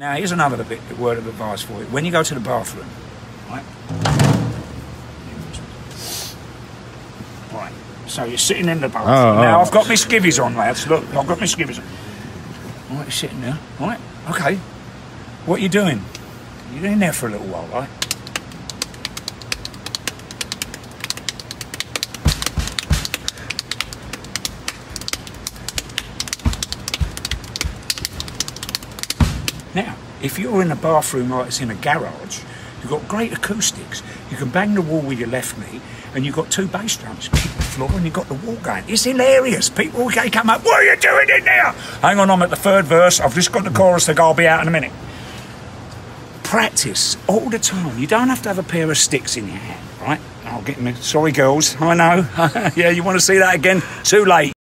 Now, here's another word of advice for you. When you go to the bathroom, right? Right. So you're sitting in the bathroom. Oh, now, I've got my skivvies on, lads. Look, I've got my skivvies on. Right, you're sitting there. Right, okay. What are you doing? You're in there for a little while, right? Now, if you're in a bathroom like it's in a garage, you've got great acoustics. You can bang the wall with your left knee, and you've got two bass drums kick the floor, and you've got the wall going. It's hilarious. People come up, what are you doing in there? Hang on, I'm at the third verse. I've just got the chorus, so I'll be out in a minute. Practice all the time. You don't have to have a pair of sticks in your hand, right? I'll get me. Sorry, girls. I know. Yeah, you want to see that again? Too late.